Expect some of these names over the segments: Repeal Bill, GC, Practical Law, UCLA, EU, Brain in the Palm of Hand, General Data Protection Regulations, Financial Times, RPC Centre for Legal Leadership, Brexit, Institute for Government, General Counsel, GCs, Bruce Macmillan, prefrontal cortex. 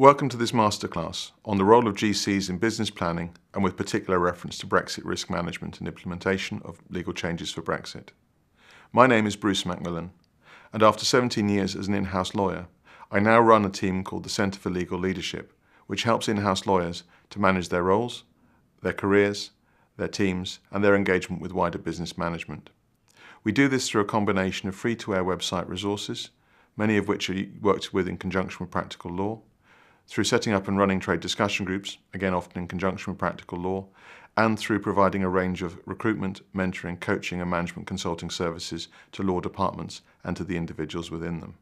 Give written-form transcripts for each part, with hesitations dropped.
Welcome to this masterclass on the role of GCs in business planning and with particular reference to Brexit risk management and implementation of legal changes for Brexit. My name is Bruce Macmillan, and after 17 years as an in-house lawyer, I now run a team called the Centre for Legal Leadership, which helps in-house lawyers to manage their roles, their careers, their teams, and their engagement with wider business management. We do this through a combination of free-to-air website resources, many of which are worked with in conjunction with Practical Law, through setting up and running trade discussion groups, again often in conjunction with Practical Law, and through providing a range of recruitment, mentoring, coaching and management consulting services to law departments and to the individuals within them.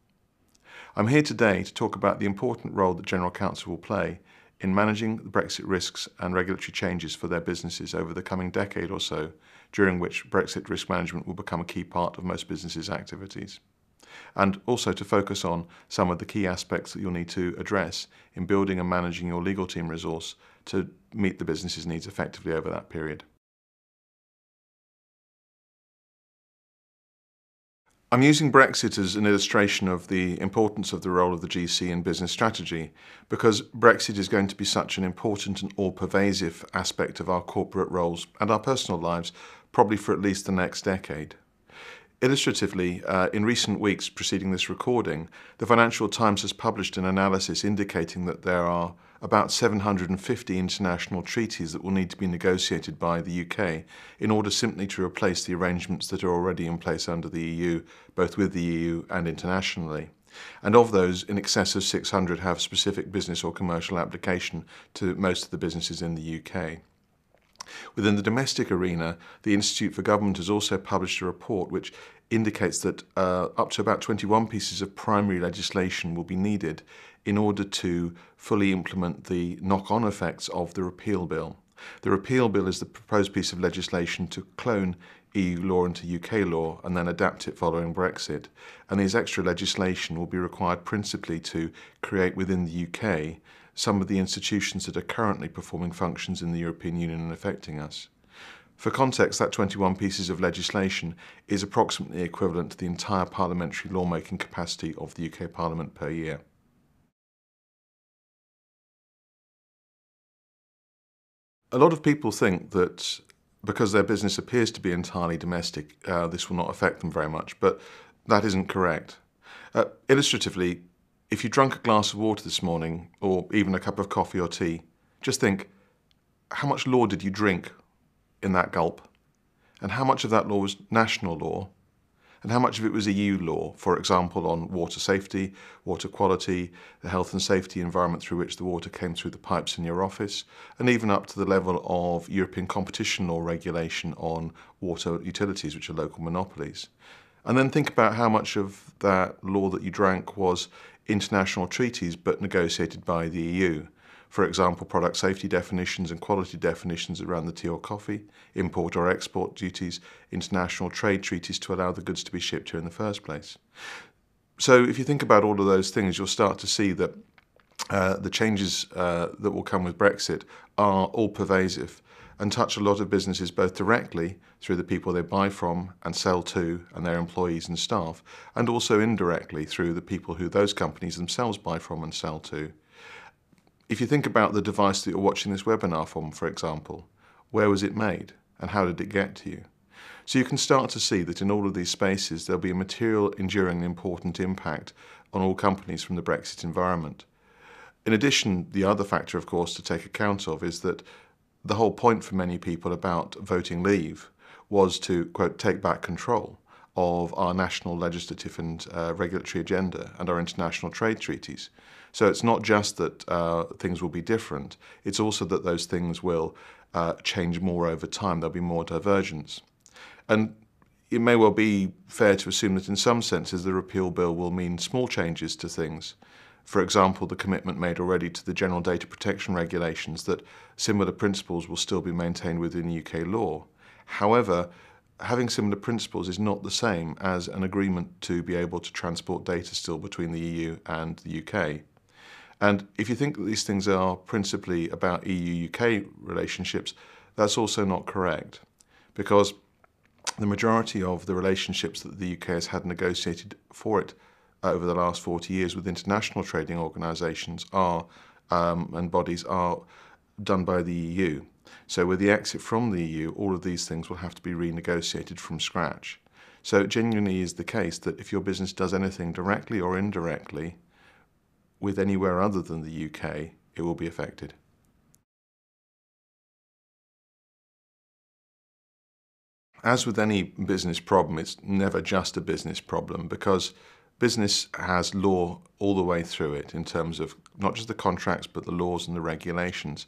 I'm here today to talk about the important role that General Counsel will play in managing the Brexit risks and regulatory changes for their businesses over the coming decade or so, during which Brexit risk management will become a key part of most businesses' activities, and also to focus on some of the key aspects that you'll need to address in building and managing your legal team resource to meet the business's needs effectively over that period. I'm using Brexit as an illustration of the importance of the role of the GC in business strategy because Brexit is going to be such an important and all-pervasive aspect of our corporate roles and our personal lives, probably for at least the next decade. Illustratively, in recent weeks preceding this recording, the Financial Times has published an analysis indicating that there are about 750 international treaties that will need to be negotiated by the UK in order simply to replace the arrangements that are already in place under the EU, both with the EU and internationally. And of those, in excess of 600 have specific business or commercial application to most of the businesses in the UK. Within the domestic arena, the Institute for Government has also published a report which indicates that up to about 21 pieces of primary legislation will be needed in order to fully implement the knock-on effects of the Repeal Bill. The Repeal Bill is the proposed piece of legislation to clone EU law into UK law and then adapt it following Brexit. And these extra legislation will be required principally to create within the UK some of the institutions that are currently performing functions in the European Union and affecting us. For context, that 21 pieces of legislation is approximately equivalent to the entire parliamentary lawmaking capacity of the UK Parliament per year. A lot of people think that because their business appears to be entirely domestic, this will not affect them very much, but that isn't correct. Illustratively, if you drank a glass of water this morning, or even a cup of coffee or tea, just think, how much law did you drink in that gulp? And how much of that law was national law? And how much of it was EU law, for example, on water safety, water quality, the health and safety environment through which the water came through the pipes in your office, and even up to the level of European competition law regulation on water utilities, which are local monopolies. And then think about how much of that law that you drank was international treaties but negotiated by the EU. For example, product safety definitions and quality definitions around the tea or coffee, import or export duties, international trade treaties to allow the goods to be shipped here in the first place. So if you think about all of those things, you'll start to see that the changes that will come with Brexit are all-pervasive and touch a lot of businesses both directly through the people they buy from and sell to and their employees and staff, and also indirectly through the people who those companies themselves buy from and sell to. If you think about the device that you're watching this webinar from, for example, where was it made and how did it get to you? So you can start to see that in all of these spaces there'll be a material, enduring and important impact on all companies from the Brexit environment. In addition, the other factor, of course, to take account of is that the whole point for many people about voting leave was to, quote, take back control of our national legislative and regulatory agenda and our international trade treaties. So it's not just that things will be different, it's also that those things will change more over time, there'll be more divergence. And it may well be fair to assume that in some senses the Repeal Bill will mean small changes to things. For example, the commitment made already to the General Data Protection Regulations that similar principles will still be maintained within UK law. However, having similar principles is not the same as an agreement to be able to transport data still between the EU and the UK. And if you think that these things are principally about EU-UK relationships, that's also not correct, because the majority of the relationships that the UK has had negotiated for it over the last 40 years with international trading organisations are and bodies are done by the EU. So with the exit from the EU, all of these things will have to be renegotiated from scratch. So it genuinely is the case that if your business does anything directly or indirectly with anywhere other than the UK, it will be affected. As with any business problem, it's never just a business problem, because business has law all the way through it in terms of not just the contracts but the laws and the regulations.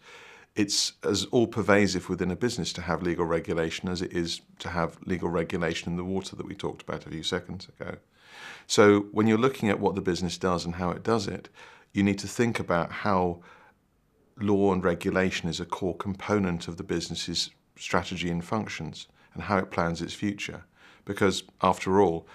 It's as all-pervasive within a business to have legal regulation as it is to have legal regulation in the water that we talked about a few seconds ago. So when you're looking at what the business does and how it does it, you need to think about how law and regulation is a core component of the business's strategy and functions, and how it plans its future. Because after all,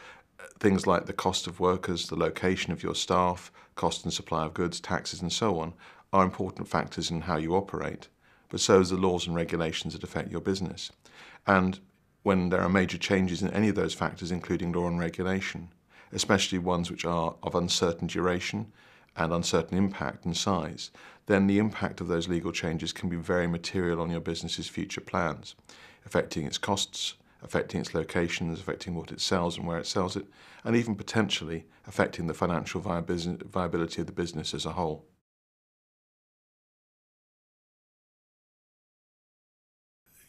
things like the cost of workers, the location of your staff, cost and supply of goods, taxes and so on are important factors in how you operate. But so is the laws and regulations that affect your business. And when there are major changes in any of those factors, including law and regulation, especially ones which are of uncertain duration and uncertain impact and size, then the impact of those legal changes can be very material on your business's future plans, affecting its costs, affecting its locations, affecting what it sells and where it sells it, and even potentially affecting the financial viability of the business as a whole.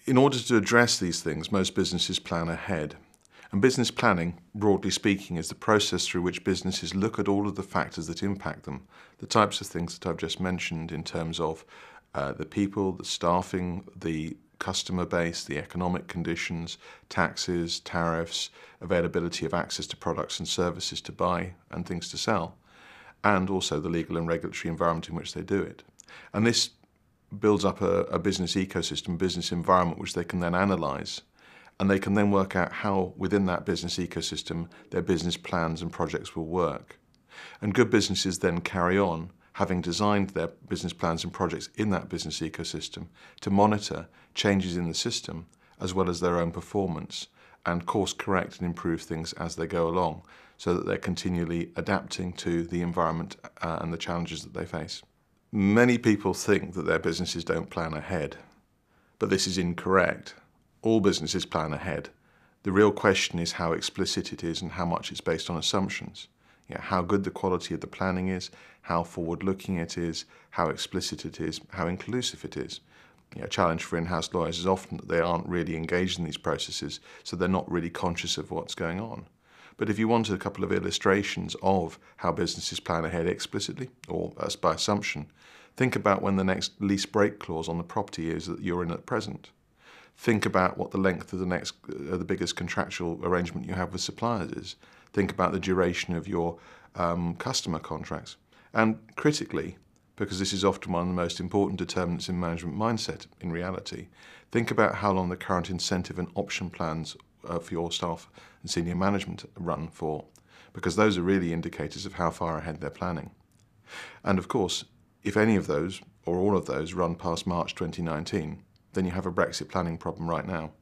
In order to address these things, most businesses plan ahead. And business planning, broadly speaking, is the process through which businesses look at all of the factors that impact them, the types of things that I've just mentioned in terms of the people, the staffing, the customer base, the economic conditions, taxes, tariffs, availability of access to products and services to buy and things to sell, and also the legal and regulatory environment in which they do it. And this builds up a business ecosystem, business environment, which they can then analyse, and they can then work out how within that business ecosystem their business plans and projects will work. And good businesses then carry on having designed their business plans and projects in that business ecosystem to monitor changes in the system as well as their own performance and course correct and improve things as they go along, so that they're continually adapting to the environment and the challenges that they face. Many people think that their businesses don't plan ahead, but this is incorrect. All businesses plan ahead. The real question is how explicit it is and how much it's based on assumptions. You know, how good the quality of the planning is, how forward-looking it is, how explicit it is, how inclusive it is. You know, a challenge for in-house lawyers is often that they aren't really engaged in these processes, so they're not really conscious of what's going on. But if you wanted a couple of illustrations of how businesses plan ahead explicitly, or as by assumption, think about when the next lease break clause on the property is that you're in at present. Think about what the length of the biggest contractual arrangement you have with suppliers is. Think about the duration of your customer contracts. And critically, because this is often one of the most important determinants in management mindset in reality, think about how long the current incentive and option plans for your staff and senior management run for, because those are really indicators of how far ahead they're planning. And of course, if any of those or all of those run past March 2019, then you have a Brexit planning problem right now.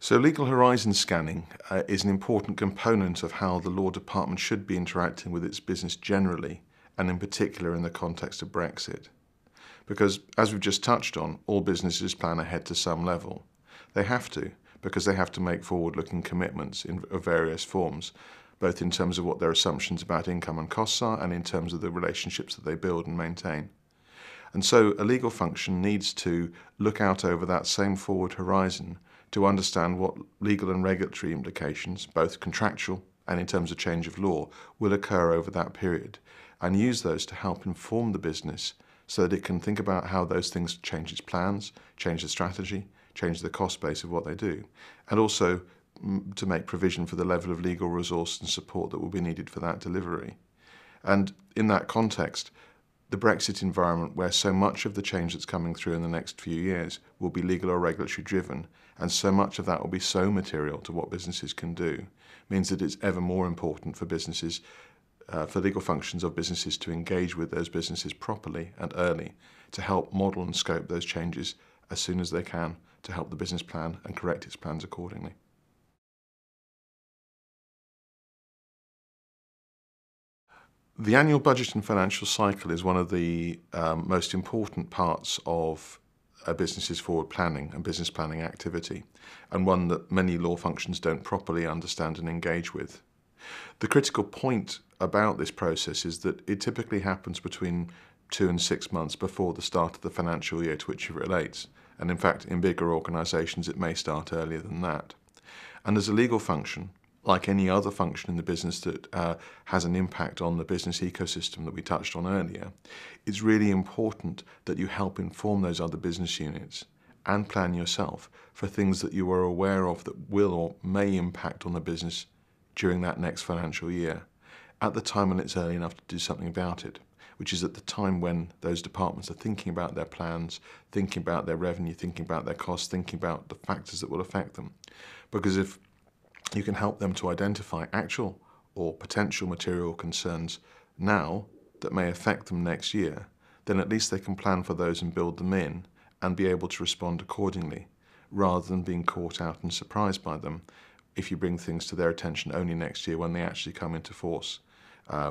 So legal horizon scanning is an important component of how the law department should be interacting with its business generally, and in particular in the context of Brexit. Because, as we've just touched on, all businesses plan ahead to some level. They have to, because they have to make forward-looking commitments of various forms, both in terms of what their assumptions about income and costs are, and in terms of the relationships that they build and maintain. And so a legal function needs to look out over that same forward horizon to understand what legal and regulatory implications, both contractual and in terms of change of law, will occur over that period, and use those to help inform the business so that it can think about how those things change its plans, change the strategy, change the cost base of what they do, and also to make provision for the level of legal resource and support that will be needed for that delivery. And in that context, the Brexit environment, where so much of the change that's coming through in the next few years will be legal or regulatory driven, and so much of that will be so material to what businesses can do, means that it's ever more important for businesses, for legal functions of businesses to engage with those businesses properly and early, to help model and scope those changes as soon as they can, to help the business plan and correct its plans accordingly. The annual budget and financial cycle is one of the most important parts of a business's forward planning and business planning activity, and one that many law functions don't properly understand and engage with. The critical point about this process is that it typically happens between 2 and 6 months before the start of the financial year to which it relates, and in fact in bigger organisations it may start earlier than that. And as a legal function, like any other function in the business that has an impact on the business ecosystem that we touched on earlier, it's really important that you help inform those other business units and plan yourself for things that you are aware of that will or may impact on the business during that next financial year, at the time when it's early enough to do something about it, which is at the time when those departments are thinking about their plans, thinking about their revenue, thinking about their costs, thinking about the factors that will affect them. Because if you can help them to identify actual or potential material concerns now that may affect them next year, then at least they can plan for those and build them in and be able to respond accordingly, rather than being caught out and surprised by them if you bring things to their attention only next year when they actually come into force,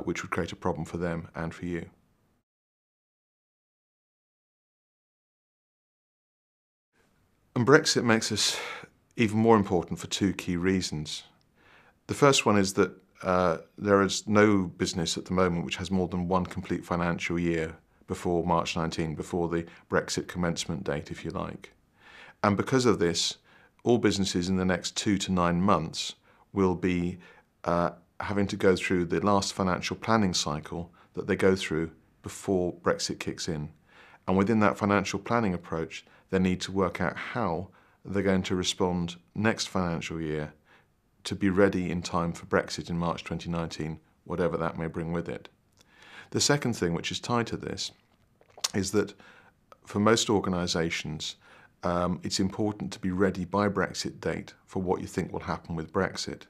which would create a problem for them and for you. And Brexit makes us even more important for two key reasons. The first one is that there is no business at the moment which has more than one complete financial year before March 19, before the Brexit commencement date, if you like. And because of this, all businesses in the next 2 to 9 months will be having to go through the last financial planning cycle that they go through before Brexit kicks in. And within that financial planning approach, they need to work out how they're going to respond next financial year to be ready in time for Brexit in March 2019, whatever that may bring with it. The second thing, which is tied to this, is that for most organisations, it's important to be ready by Brexit date for what you think will happen with Brexit.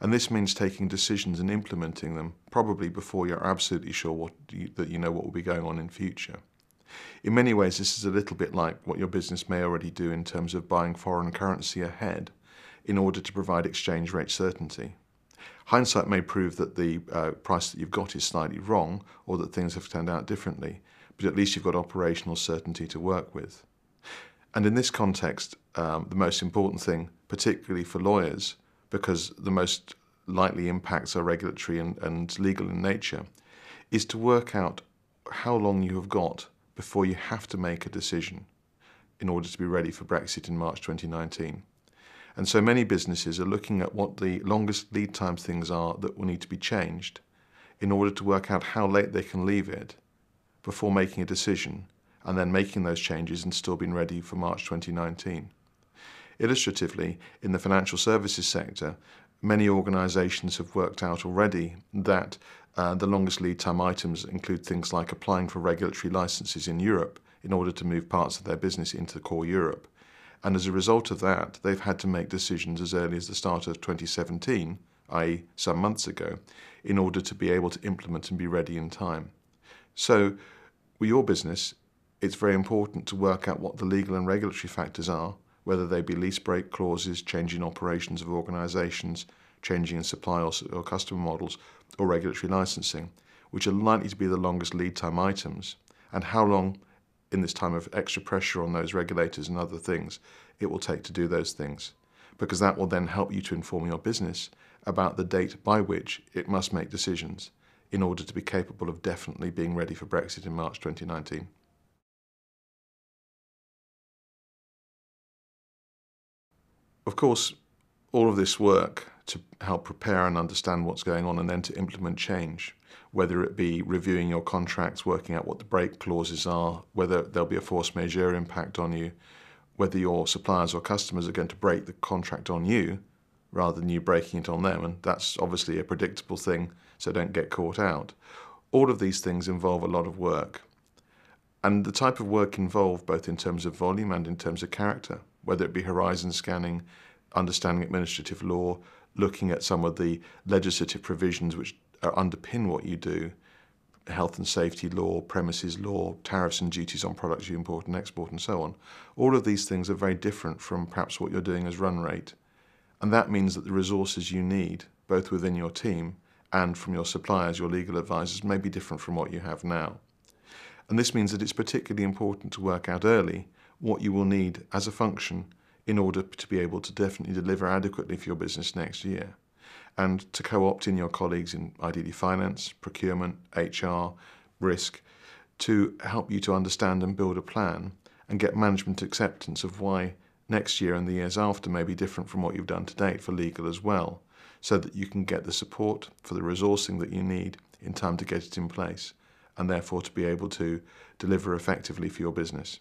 And this means taking decisions and implementing them probably before you're absolutely sure that you know what will be going on in future. In many ways, this is a little bit like what your business may already do in terms of buying foreign currency ahead in order to provide exchange rate certainty. Hindsight may prove that the price that you've got is slightly wrong or that things have turned out differently, but at least you've got operational certainty to work with. And in this context, the most important thing, particularly for lawyers, because the most likely impacts are regulatory and legal in nature, is to work out how long you have got before you have to make a decision in order to be ready for Brexit in March 2019. And so many businesses are looking at what the longest lead time things are that will need to be changed in order to work out how late they can leave it before making a decision and then making those changes and still being ready for March 2019. Illustratively, in the financial services sector, many organisations have worked out already that the longest lead time items include things like applying for regulatory licences in Europe in order to move parts of their business into core Europe. And as a result of that, they've had to make decisions as early as the start of 2017, i.e. some months ago, in order to be able to implement and be ready in time. So, with your business, it's very important to work out what the legal and regulatory factors are, whether they be lease break clauses, changing operations of organisations, changing in supply or customer models, or regulatory licensing, which are likely to be the longest lead time items, and how long, in this time of extra pressure on those regulators and other things, it will take to do those things. Because that will then help you to inform your business about the date by which it must make decisions in order to be capable of definitely being ready for Brexit in March 2019. Of course, all of this work to help prepare and understand what's going on and then to implement change, whether it be reviewing your contracts, working out what the break clauses are, whether there'll be a force majeure impact on you, whether your suppliers or customers are going to break the contract on you rather than you breaking it on them, and that's obviously a predictable thing, so don't get caught out. All of these things involve a lot of work. And the type of work involved, both in terms of volume and in terms of character, whether it be horizon scanning, understanding administrative law, looking at some of the legislative provisions which underpin what you do, health and safety law, premises law, tariffs and duties on products you import and export and so on. All of these things are very different from perhaps what you're doing as run rate. And that means that the resources you need, both within your team and from your suppliers, your legal advisors, may be different from what you have now. And this means that it's particularly important to work out early what you will need as a function in order to be able to definitely deliver adequately for your business next year, and to co-opt in your colleagues in ideally finance, procurement, HR, risk, to help you to understand and build a plan and get management acceptance of why next year and the years after may be different from what you've done to date for legal as well, so that you can get the support for the resourcing that you need in time to get it in place, and therefore to be able to deliver effectively for your business.